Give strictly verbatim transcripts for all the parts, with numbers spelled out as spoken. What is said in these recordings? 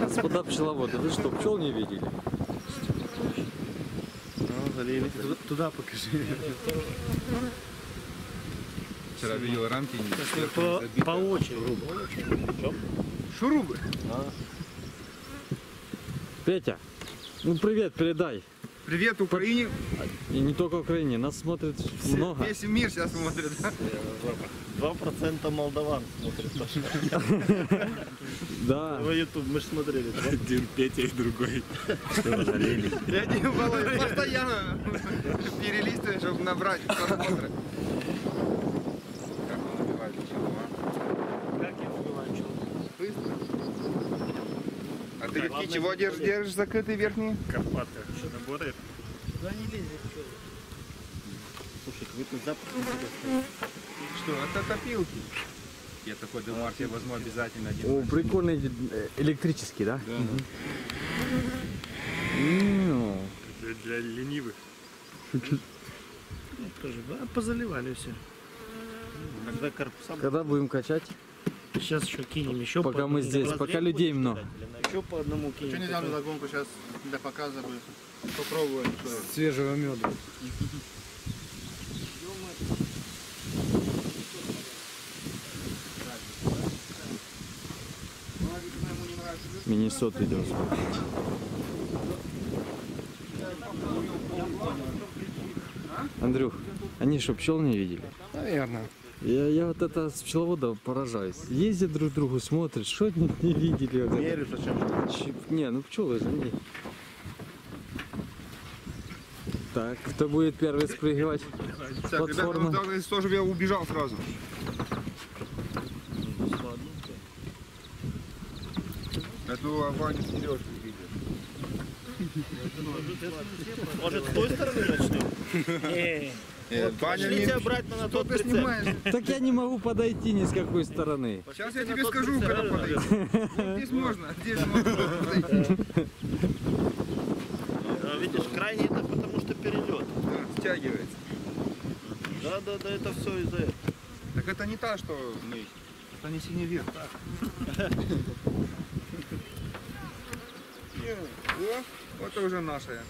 Господа пчеловоды, вы что, пчел не видели? Туда, туда покажи. Вчера видел рамки. По, по очереди. Шурубы. А. Петя, ну привет передай. Привет Украине. И не только Украине, нас смотрит все, много. Весь мир сейчас смотрит. два процента молдаван смотрит. Да. В YouTube мы же смотрели. Один Петя и другой. Я один Володя постоянно перелистываю, чтобы набрать просмотры. Как он убивает человека? Как я убиваю человека? Быстро. А ты какие чего держишь, держишь закрытые верхние? Карпатка. Что работает? Да не лезет пчелы. Слушай, какой-то запах. Что, это топилки? Я такой думаю, я возьму обязательно один. О, прикольный электрический, да? Да. Угу. Для, для ленивых. Тоже, да, позаливали все. Когда корпуса... Когда будем качать? Сейчас еще кинем, еще пока мы здесь, пока людей много. Еще по одному кинем. Что недавно загонку сейчас для показа будет. Попробуем. Свежего меда. Миннесота идет. Андрюх, они что, пчел не видели? Наверное. Я, я вот это с пчеловодов поражаюсь. Ездят друг к другу, смотрят, что они не видели. Вот веришь, зачем? Не, ну пчелы же не. Так, кто будет первый спрыгивать? Платформу. Ребята, тоже я убежал сразу. Эту Ваню Сережу видишь. Может, с той стороны начнем? Нет, вот, пошли тебя брать на тот прицеп. Снимаешь? Так я не могу подойти ни с какой стороны. Сейчас я тебе скажу, когда подойти. Здесь можно, здесь можно подойти. Видишь, крайне это потому что перелет. Стягивается. Да, да, да, это все из-за этого. Так это не та, что мы. Это не синий вверх. Вот это уже наша.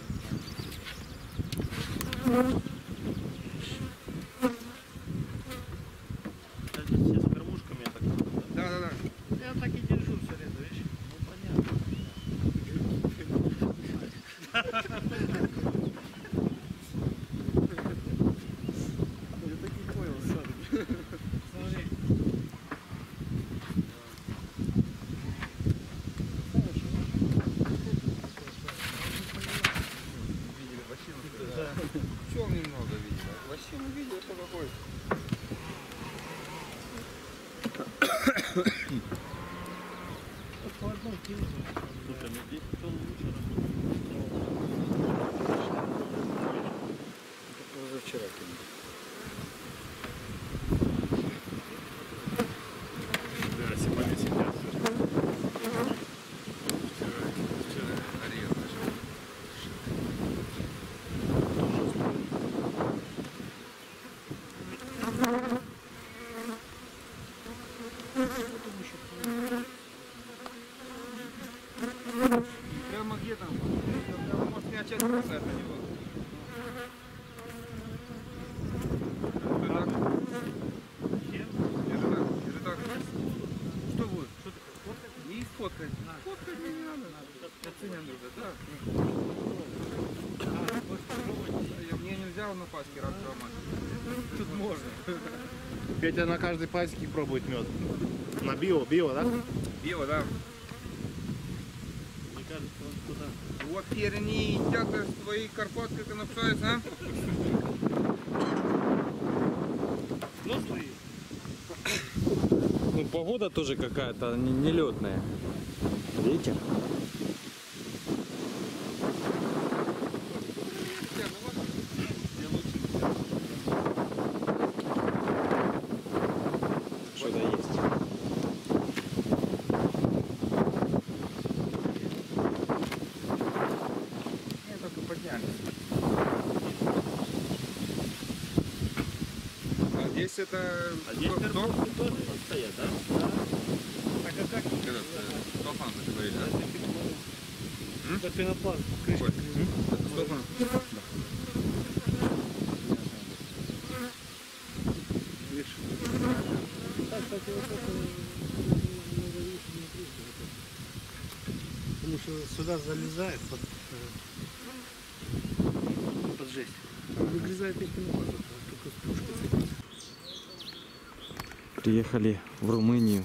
Тут можно. Петя на каждой пасеке пробует мед. На био, био, да? Био, да. Мне кажется, он туда. Вот перни едят с твоей карпаткой конопсаются, а? Ну, свои. Ну, погода тоже какая-то нелетная. Ветер. здесь это... А здесь карпатки тоже стоят, да? Да. Так, а как? Этот, столпан, как говорили, да? Это пеноплан. Это столпан? Да. Видишь? Так, так, вот это... Потому что сюда залезает под, э, под жесть. Выгрызает их пенопласт, только с пушкой. Приехали в Румынию,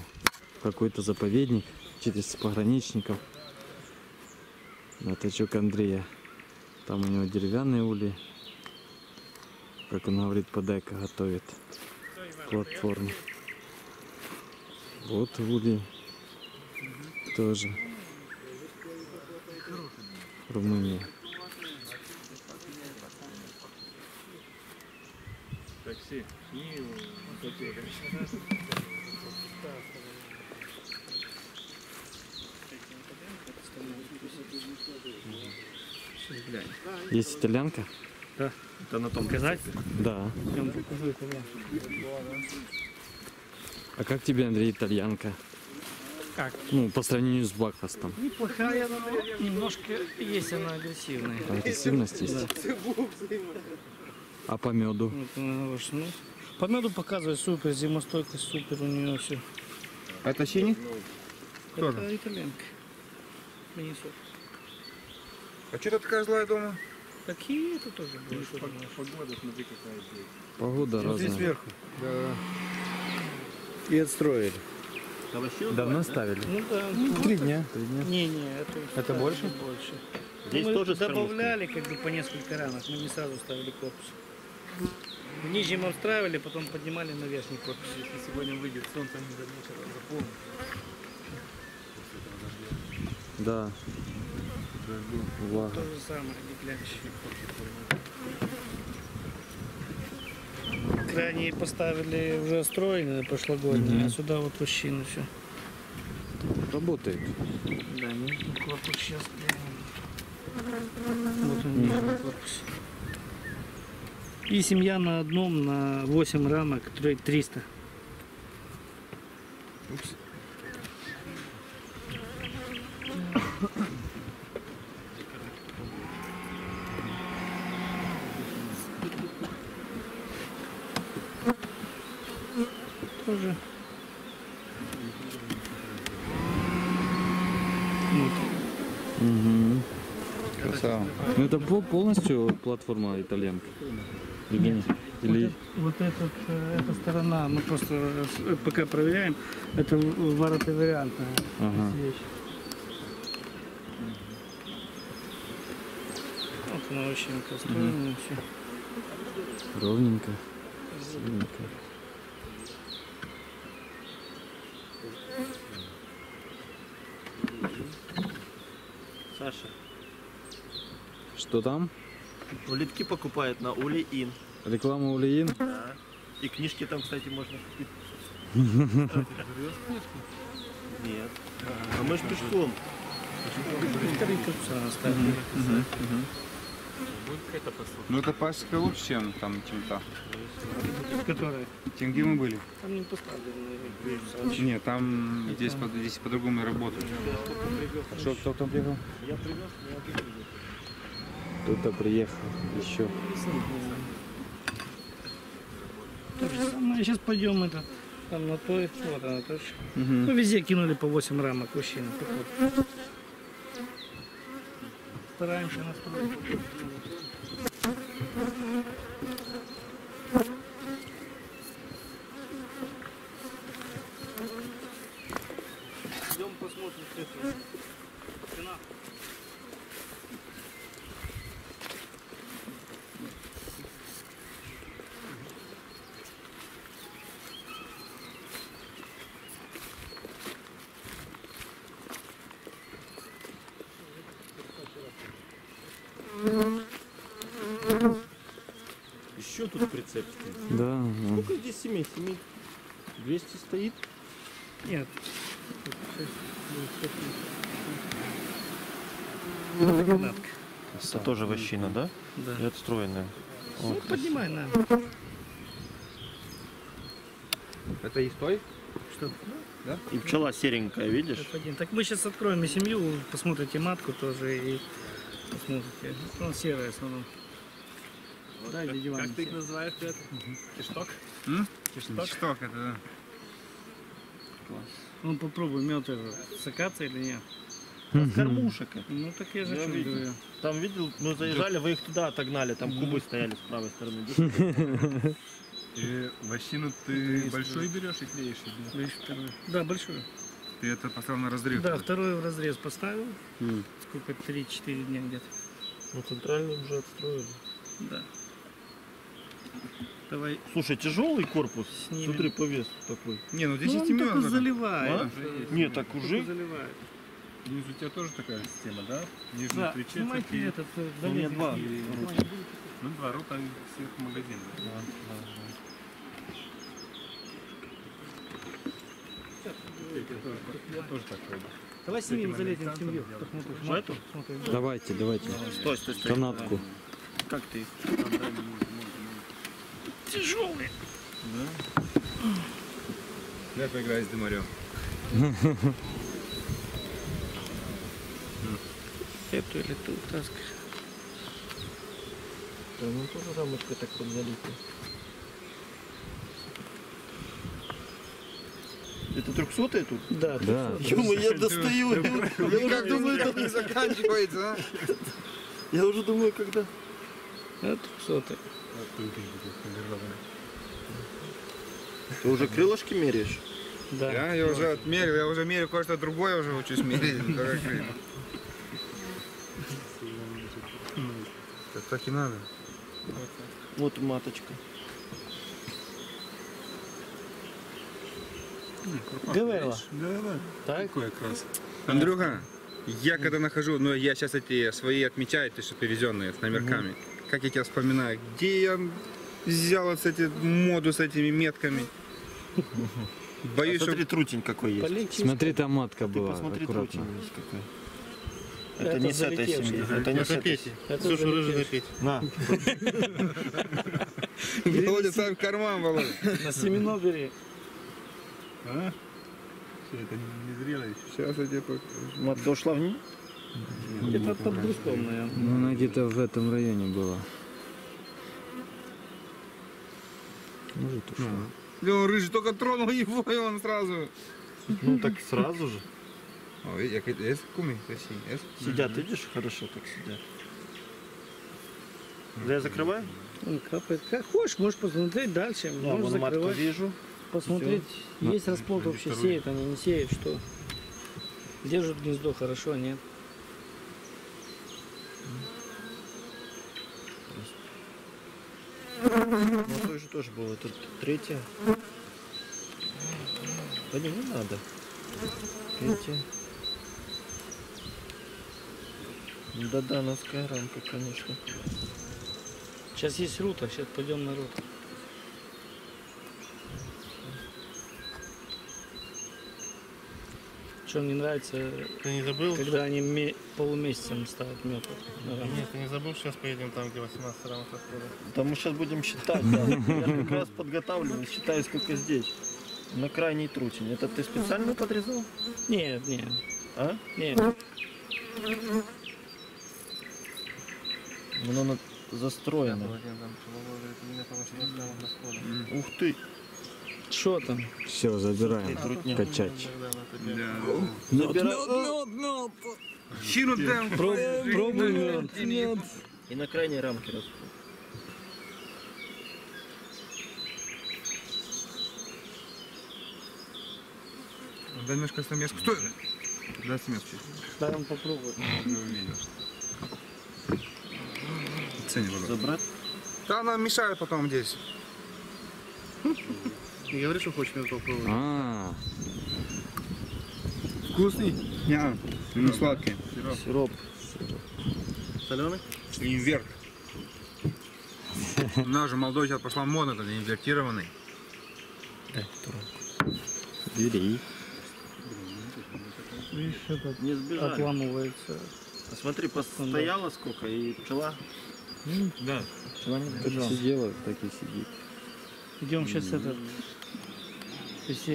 какой-то заповедник, через пограничников. На тачок Андрея. Там у него деревянные ули. Как он говорит, подайка готовит платформу. Вот ули тоже. Румыния. Такси. Есть итальянка? Да. Это на том показать? Да. А как тебе, Андрей, итальянка? Как? Ну, по сравнению с Блокфастом. Неплохая, но немножко есть она агрессивная. Агрессивность есть? Да. А по меду? Ну, по меду показывает супер, зимостойкость супер у нее все. А это синий? Кто это же? Итальянка. Миннесота. А что ты такая злая дома? Такие это тоже будет. Погода, смотри, какая здесь. Погода разная. Здесь сверху. Да. И отстроили. Давно ставили? Ну, да. Три дня. Три дня. Не, не, это, это больше? больше. Здесь мы тоже добавляли как бы по несколько ранок, мы не сразу ставили корпус. В нижнем обстраивали, потом поднимали на верхний корпус. Если сегодня выйдет солнце, не до вечера заполнит. Да. Влага. То же самое, бедлящие. Крайние поставили уже строили прошлогодние, угу. А сюда вот вощину все. Работает. Да, нет, корпус сейчас. Вот он, угу. Корпус. И семья на одном на восемь рамок триста. Упс. Тоже. Угу. Красава. Ну это полностью платформа итальянка? Или... Или... Вот, этот, вот этот, эта сторона, мы просто пока проверяем, это ворота вариантная. Ага. Вот она очень построена. Угу. Все. Ровненько. Ровненько. Саша. Что там? Улитки покупают на Улиин. Реклама Улиин? Да. И книжки там, кстати, можно купить. Нет. А мы же пешком. Ну это пасека лучше, чем там чем-то. Которые? Тем, где мы были. Там не поставили. Нет, там здесь, там... По, здесь по-другому работают. А что, кто там приехал? Я привез, но я привез. Кто-то приехал еще. То же самое. Сейчас пойдем это, там на той, вот она точно. Угу. Ну везде кинули по восемь рамок мужчин. Стараемся настроить. Идем посмотрим, что это. Цена. Еще тут прицеп. Да. Сколько здесь семей? семей? двести стоит? Нет. Это тоже вощина, да? Да. И отстроенная. Ну, вот. Поднимай, наверное. Это и стой? Что? Да? И пчела серенькая, видишь? Так мы сейчас откроем и семью, посмотрите матку тоже и посмотрите. Она серая в основном. Вот, да, как, как ты их называешь? Это? Угу. Кишток? М? Кишток? Кишток, это да. Класс. Ну попробуй мед сакаться или нет. Угу. Кормушек. Ну так я же что говорю. Там видел, мы заезжали, вы их туда отогнали, там кубы стояли с правой стороны. И вощину ты большой берешь и клеишь? Да, большую. Ты это поставил на разрез? Да, второй в разрез поставил. Сколько? три-четыре дня где-то. Ну центральный уже отстроили. Да. Давай. Слушай, тяжелый корпус. Снимем. Смотри, по весу такой. Не, ну здесь ну, есть только заливает. А? Не, так он уже. Заливает. Ниже у тебя тоже такая система, да? Нижние да. Три четверти. Этот, да, ну, два. И... ну, два рута всех магазинов. Да, да. Я тоже так пойду. Давай снимем, залезем в семью. Давайте, давайте. Стой, стой, стой. Канатку. Как ты? Тяжелый. Да? Я поиграю с Демарем. Эту или ту таскаешь? Да, ну тоже рамочка так подзалита. Это трехсотая тут? Да, да. Чего я достаю? Я как думаю, это не заканчивается. Я уже думаю, когда... Да, трехсотая. Ты уже крылышки меряешь? Да. Я, я уже отмерил, я уже мерю кое-что другое, уже учусь мерить. Так, так и надо. Вот маточка. Говорила. Так? Какой крас. Андрюха, я когда нахожу, но я сейчас эти свои отмечаю, ты что привезенные с номерками. Как я тебя вспоминаю, где я взял вот эти моду с этими метками? Боюсь, а смотри, что... трутень какой есть. Полинчинская. Смотри, там матка была. Ты посмотри, трутень есть какой. Это, это не с этой семьи. Это не с этой. Слушай, рыжий петь. На. Володя, сам карман, Володя. На семено бери. А? Это не зрело еще. Сейчас я тебе покажу. Матка ушла в ней? Где-то под бруском, наверное. Ну, она где-то в этом районе была. Может, ушла. Лёва, рыжий, только тронул его, и он сразу. Ну, так сразу же. О, я говорю, куми, сидят, видишь, хорошо так сидят. Да я закрываю? Он капает. Как хочешь, можешь посмотреть дальше. Да, можешь закрывать. Вижу. Посмотреть, все. Есть расплод вообще, вторую. Сеет они, не сеет, что. Держат гнездо, хорошо, нет? Ну, той же тоже было, тут третья. Да не, не надо. Третья. Додановская рамка, конечно. Сейчас есть рута, сейчас пойдем на руту. Что мне нравится, ты не забыл, когда что? Они полумесяцем ставят мед. Нет, ты не забыл, сейчас поедем там, где восемнадцать рамок расходов. Да мы сейчас будем считать, да. Я как раз подготавливаю, считаю, сколько здесь. На крайней трутень. Это ты специально подрезал? Нет, нет. А? Нет. Оно застроено. Ух ты! Что там? Все, забираем. А, качать. Забираем. Щиру там. Пробуй мед. И на крайней рамке раз. Дай немножко стамеску. Стой! Дай стамеску. Дай нам попробовать. Забрать? Да, нам мешают потом здесь. Не говори, что хочешь меня попробовать. А. Вкусный? Не, не сладкий. Сироп. Соленый? Инверт. У нас же в Молдове сейчас пошла мода, это инвертированный. Дай трубку. Бери. Не сбежали. Отламывается. А смотри, постояла сколько и пчела. Mm. Да. Пчела не сбежала. Сидела, так и сидит. Идем сейчас mm. этот А тут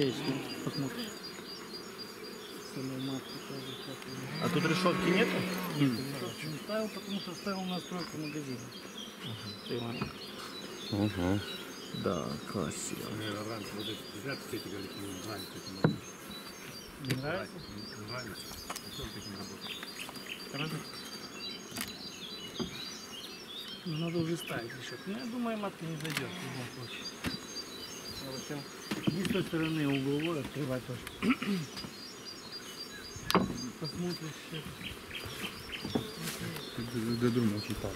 решетки нету? Нет, решетки не ставил, потому что ставил настройку магазина. Угу. Угу. Да, красиво. Не нравится? Не нравится. Не нравится. Надо уже ставить решетку. Ну, я думаю, матка не зайдет в любом случае. И с той стороны угловой открывать тоже. Посмотришь все. Ты думал, очень пару.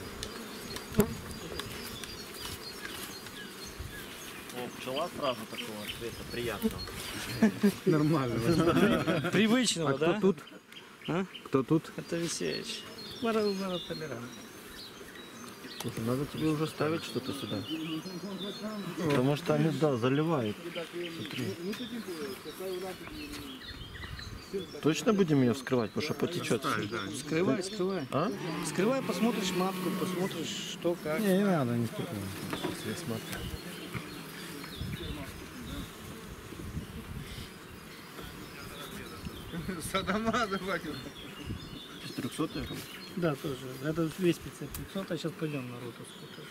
О, пчела сразу такого цвета приятного. Нормального. Привычного, да? А кто тут? Кто тут? Это Висеевич. Барабара Толерант. Надо тебе уже ставить что-то сюда. Потому что они, да, заливают. Смотри. Точно будем ее вскрывать, потому что потечет. Вскрывай, вскрывай. А? Вскрывай, посмотришь матку, посмотришь, что, как. Не, не надо, не вскрывай. Сейчас я смотрю. Садомаза хватит. трехсотый? Да, тоже. Это весь пятьсот, а сейчас пойдем на рутовскую тоже.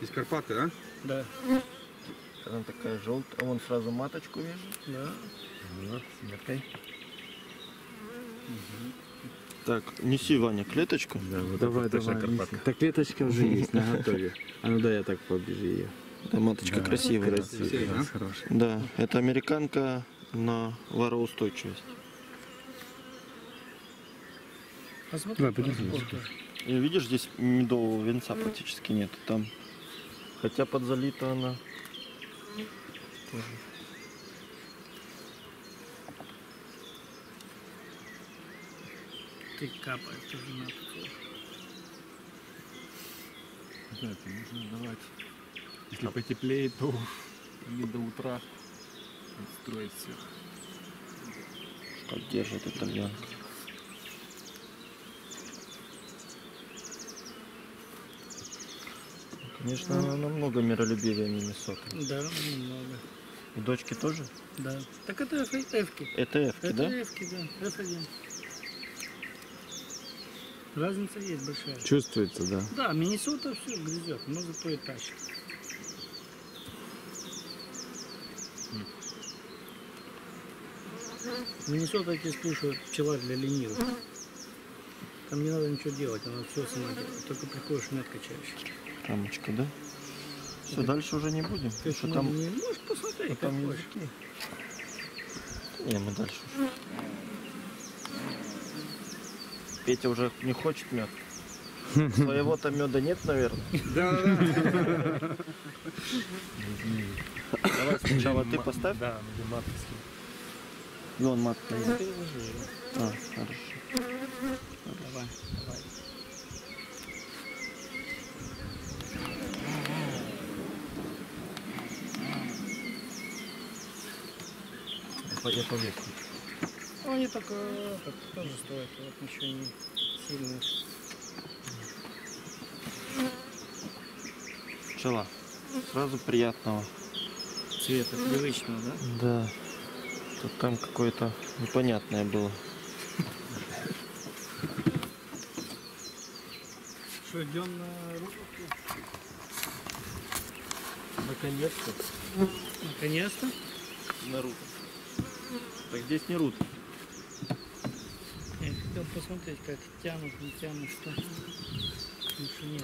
Из Карпатки, да? Да. Она такая желтая. А вон сразу маточку вижу. Да. Вот, с меткой. Угу. Так, неси, Ваня, клеточку. Да, вот давай, давай. Так, клеточка уже есть на готове. А ну да, я так побежу ее. Да, маточка да, красивая. Красивая, да? Хорошая. Да, это американка на вароустойчивость. Посмотри, да, и видишь, здесь медового венца практически нет. Там, хотя подзалита она. Тоже. Ты капаешь тоже на такое. Да, это нужно давать. Если потеплее, то или до утра строить все. Как держит итальянка. Конечно, она намного миролюбивее Миннесоты. Да, намного. И дочки тоже? Да. Так это эф-ки. Это эф-ки, да? Это эф-ки, да. эф один. Разница есть большая. Чувствуется, да? Да, Миннесота все грызет, но зато и тащит. Миннесота, я слушаю, пчела для ленивых. Там не надо ничего делать, она все сама делает. Только приходишь метко чаще. Рамочка, да? Все, это... дальше уже не будем. Ты что там? Не... Можешь посмотреть, там языки. Не, мы дальше уже. Петя уже не хочет мед. Своего-то меда нет, наверное. Да. Давай сначала ты поставь. Да, матовский. Ну, он матка. А, хорошо. Давай, давай. Я повесил. Ну, они так тоже стоят, вот ничего не сильно. Пчела. Сразу приятного цвета, привычного, да? Да. Тут там какое-то непонятное было. Что, идем на рутовку? Наконец-то. Наконец-то? На рутовку. Так здесь не рут. Я хотел посмотреть, как тянут, не тянут, что.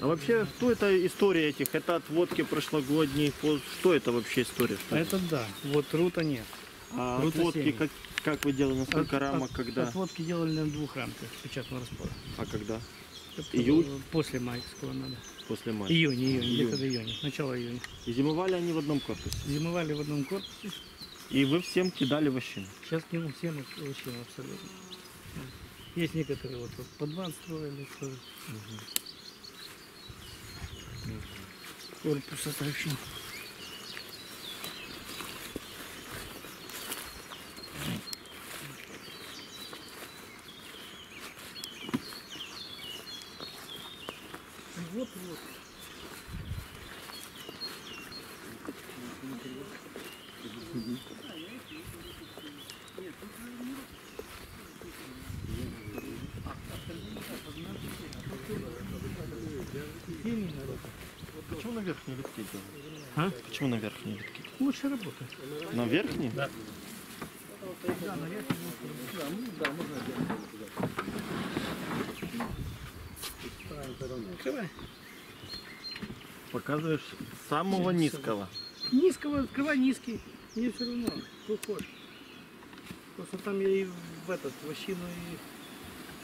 А вообще, что это история этих? Это отводки прошлогодние. Что это вообще история? Это да. Вот рута нет. А отводки как, как вы делали, на сколько от, рамок, от, когда? Отводки делали на двух рамках печатного распора. А когда? Это июль? После майского надо. После мая. Июнь, июнь, июнь. Где-то до июня. Начало июня. И зимовали они в одном корпусе? Зимовали в одном корпусе. И вы всем кидали вощину? Сейчас кину всем вощину, абсолютно. Есть некоторые вот, вот по двадцать строили. Угу. Корпус отращу. Вот-вот. Почему на верхней витке делают? А? Почему на верхней витке? Лучше работает. На верхней? Да. Да, на верхней. Да, можно делать. Открывай. Показываешь самого низкого. Низкого, открывай низкий. Мне все равно, кто хочешь. Просто там я и в этот, вощину и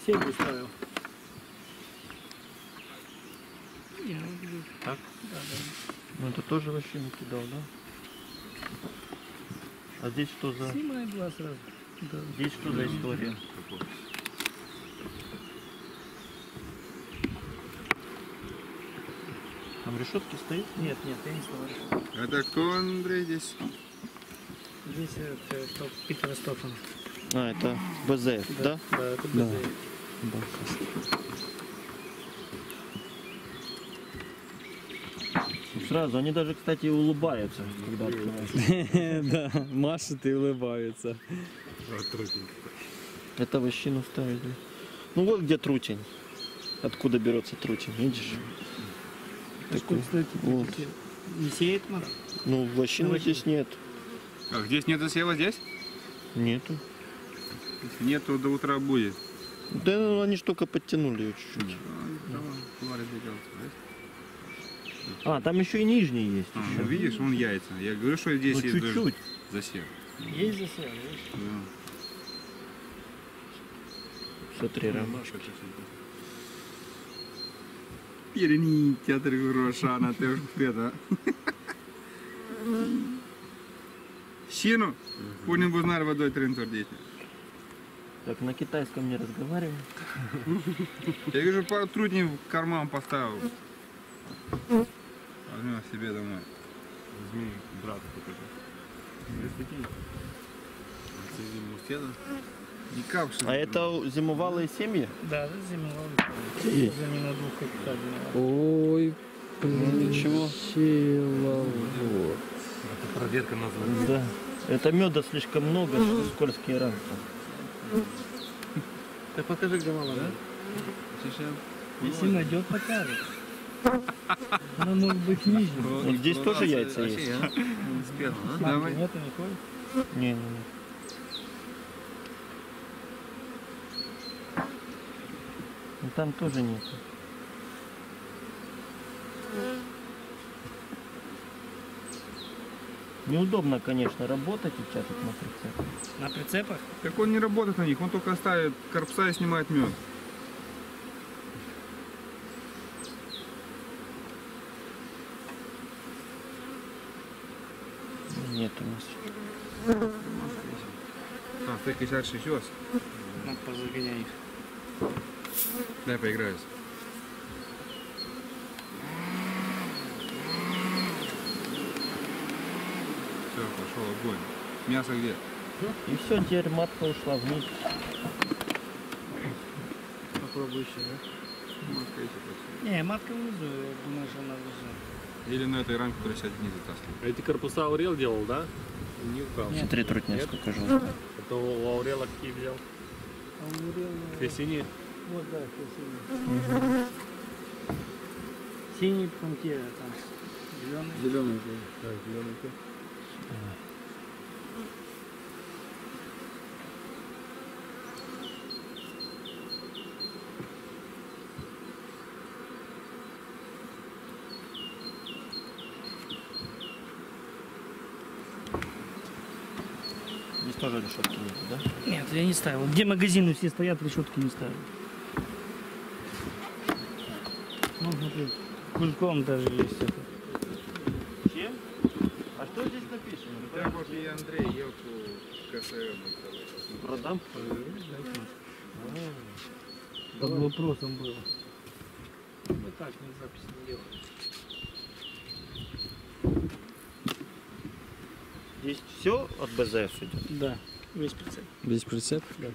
семь ставил. Я люблю. Так? Да, да. Ну это тоже вощину кидал, да? А здесь что за... Снимай два сразу. Да. Здесь что за история? Там решетки стоит? Нет, нет, я не ставлю. Это кто, Андрей, здесь? Здесь это Питер Стофан. А, это БЗФ, да? Да, да, это БЗФ. Да. Да. Сразу, они даже, кстати, улыбаются, когда открывают. Да, машут и улыбаются. Это вощину ставили. Ну вот где трутень. Откуда берется трутень, видишь? Такой. Кстати, вот. Не сеет надо? Ну, лощины здесь нет. А здесь нету сева здесь? Нету. Нету, до утра будет. Да, ну, они же только подтянули ее чуть-чуть. Да. А, там еще и нижний есть. А, ну, видишь, он яйца. Я говорю, что здесь ну, есть чуть-чуть засев. Есть засев, видишь? Да. Смотри, ромашка. Перени театр Рошана, ты уже это. Сину, будем узнать водой трентор дети. Так на китайском не разговариваем. Я вижу, пару трудней в карман поставил. Возьмем себе домой. Возьми брата покажи. Зиму Никак, а было. Это зимовалые семьи? Да, это зимовалые семьи. Замена двух капитальных. Ой, блин, чего? Это проверка названия. Да. Это меда слишком много, скользкие рамки. Ты покажи, где мама, да? Если найдет, покажет. Она может быть нижней. Здесь тоже яйца есть. Давай. Нет, никакой? Не, не, не. Там тоже нет. Неудобно, конечно, работать и чатать на прицепах. На прицепах? Так он не работает на них, он только ставит карпса и снимает мед. Нет у нас. А, ты кисячий сейчас? Надо позагоняй их. Дай поиграюсь. Все, пошел огонь. Мясо где? И все, теперь матка ушла вниз. Попробуй еще, да? Матка еще почти. Не, матка внизу, я думаю, что она внизу. Или на этой рамке, которая сядет вниз затаскивает. А эти корпуса Аурел делал, да? Не укал. Смотри, трутня, сколько жил. Это у Аурела какие взял? Аурел... Кресини? Вот, да, все синий. Угу. Синий, потом те, там, зеленый. Зеленый, да, зеленый. Здесь тоже решетки нет, да? Нет, я не ставил. Где магазины все стоят, решетки не ставил. Ну, смотри, кульком даже есть это. Чем? А что здесь написано? Да, вот и Андрей, елку КСМ. Продам? Под вопросом было. Мы так не запись не делаем. Здесь все от БЗФ идет? Да, весь прицеп. Весь прицеп? Да.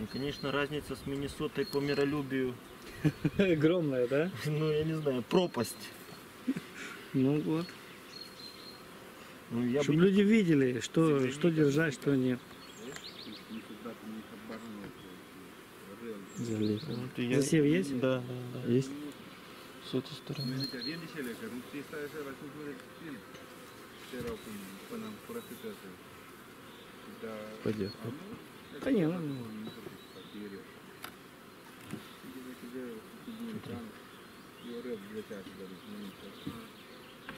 И, конечно, разница с Миннесотой по миролюбию огромная, да? Ну, я не знаю, пропасть. Ну вот. Ну, чтобы бы... люди видели, что, что держать, что нет. Засев есть? Да, да, да. Есть. С этой стороны. Пойдет. Да не, ну...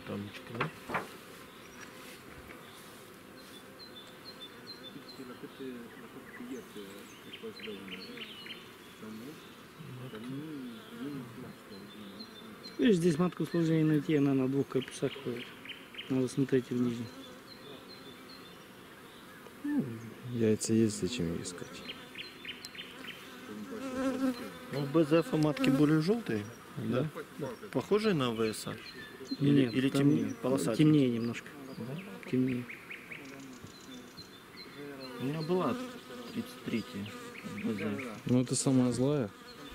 Тамочка, да? Видишь, здесь матку сложнее найти, она на двух корпусах ходит. Надо смотреть вниз. Яйца есть, зачем искать? Ну, БЗФ матки более желтые, да? Да. Похожие на ВСА? Или, Нет, или темнее? Полосатые? Темнее немножко. Да? Темнее. У меня была тридцать третья. Ну это самая злая.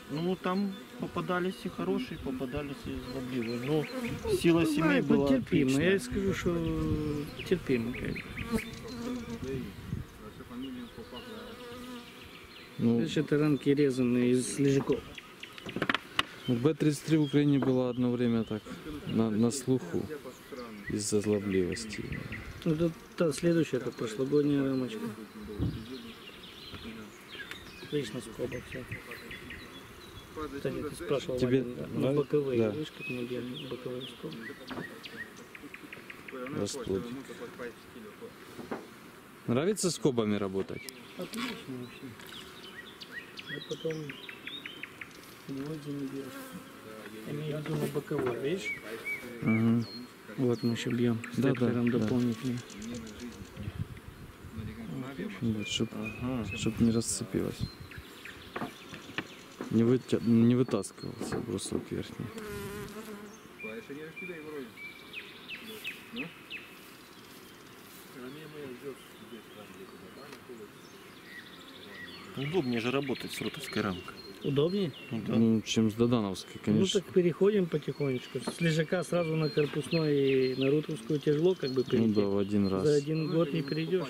Ну там попадались и хорошие, попадались и злобливые. Но сила ну, семьи была терпима. Отличная. Я скажу, что терпимо. Ну, видишь, это ранки резаны из лежаков. Б тридцать три в Украине было одно время так, на, на слуху, из-за злобливости. Это та следующая, это прошлогодняя рамочка. Отлично скоба все. Кстати, ты спрашивал, тебе Вадим, да? Боковые, да. Видишь, как мы делаем боковые скобы. Расплодь. Нравится скобами работать? Отлично вообще. Я потом вроде не делаю. Я думаю, боковой, видишь? Угу. Вот мы еще бьем с да, вектором да, дополнительным. Да. Чтобы ага. чтоб не расцепилось. Не, вытя... не вытаскивался брусок верхний. Удобнее же работать с рутовской рамкой. Удобнее? Да. Ну, чем с додановской, конечно. Ну так переходим потихонечку. С лежака сразу на корпусной и на рутовскую тяжело как бы перейти. Ну да, в один раз. За один год не перейдешь.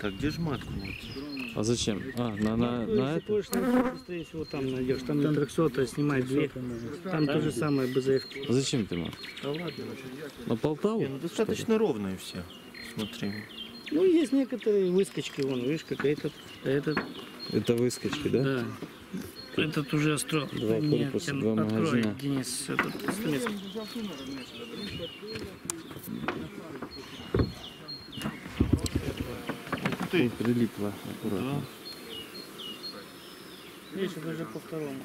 Так, где же матку? А зачем? А, на, на, ну, на это? Хочешь, быстрее всего там найдешь. Там на трехсотая снимает две. Там то же самое БЗФ. А зачем ты матку? На Полтаву? Достаточно ровные все. Смотри. Ну, есть некоторые выскочки, вон, видишь, как этот, этот. Это выскочки, да? Да. Этот уже остров. Два корпуса, два магазина. Открой, Денис, этот слез. Ух ты. Прилипло аккуратно. Да. Видишь, даже по второму.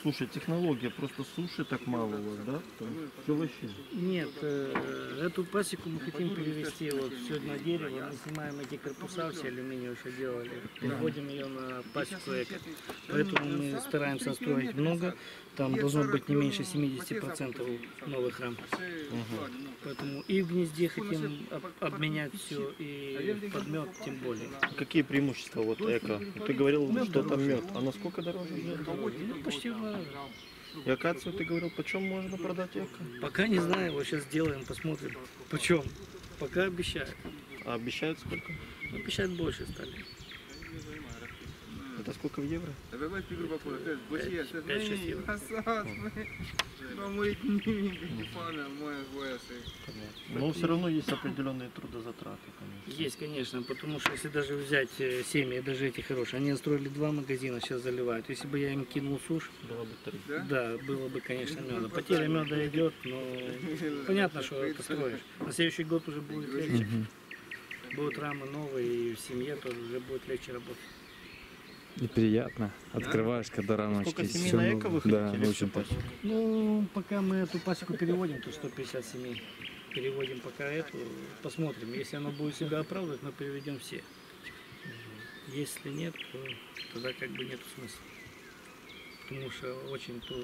Слушай, технология, просто суши так мало у вас, да? Там все вообще. Нет, э, эту пасеку мы хотим перевести вот все на дерево, мы снимаем эти корпуса, все алюминиевые еще делали, переводим ее на пасеку эко. Поэтому мы стараемся строить много, там должно быть не меньше семидесяти процентов новых рам. Угу. Поэтому и в гнезде хотим об обменять все, и в подмет тем более. Какие преимущества вот эко? Ты говорил, что там мед, а насколько дороже? Ну, почти в И акацию ты говорил, почем можно продать эко? Пока не знаю, вот сейчас сделаем, посмотрим. Почем? Пока обещают. А обещают сколько? Обещают больше стали. Это сколько в евро? пять-шесть евро. Но все равно есть определенные трудозатраты, конечно. Есть, конечно, потому что если даже взять семьи, даже эти хорошие, они строили два магазина, сейчас заливают. Если бы я им кинул сушь, было бы три. Да, было бы, конечно, меда. Потеря меда идет, но понятно, что это строишь. На следующий год уже будет легче. Будут рамы новые, и в семье тоже уже будет легче работать. И приятно. Открываешь, да? Когда рамочки. Сколько на эко вы да, очень пасеку? Ну, пока мы эту пасеку переводим, то сто пятьдесят семей. Переводим пока эту. Посмотрим. Если она будет себя оправдывать, мы переведем все. Если нет, то тогда как бы нет смысла. потому что очень то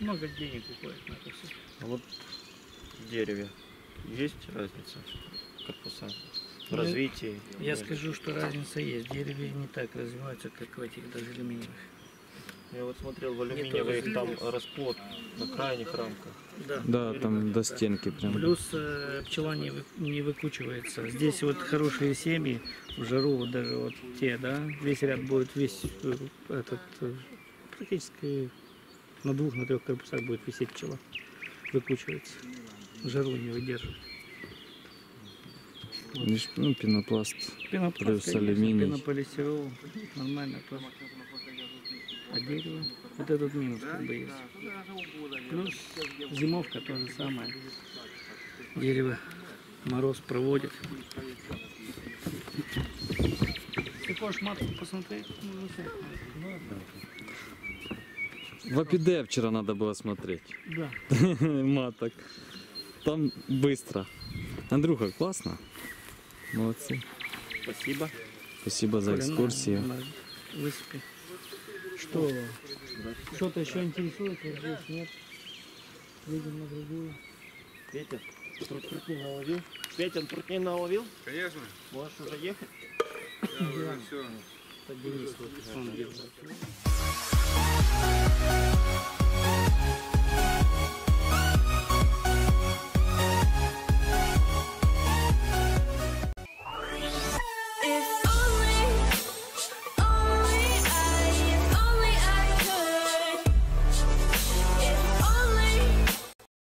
много денег уходит на это все. А вот в дереве есть разница корпуса в развитии? Я скажу, что разница есть. Деревья не так развиваются, как в этих даже алюминиевых. Я вот смотрел в алюминиевых, там расплод на крайних рамках. Да, да, там до стенки прям. Плюс э, пчела не, вы, не выкучивается. Здесь вот хорошие семьи, в жару вот даже вот те, да, весь ряд будет весь этот, практически на двух, на трех корпусах будет висеть пчела. Выкучивается. В жару не выдерживает. Вот. Ну, пенопласт, пенопласт плюс конечно, алюминий. Пенополистирол, нормально. А дерево, вот этот минус как бы есть. Плюс зимовка тоже самое. Дерево мороз проводит. Такой шматку посмотреть? В АПД вчера надо было смотреть. Да. Маток. Там быстро. Андрюха, классно. Молодцы. Спасибо. Спасибо за экскурсию. Высыпи. Что? Что-то еще интересует, вот здесь нет. Видим на другую. Петя, трутни наловил? Петя, трутни наловил? Конечно. Можешь уже ехать? Да, уже все.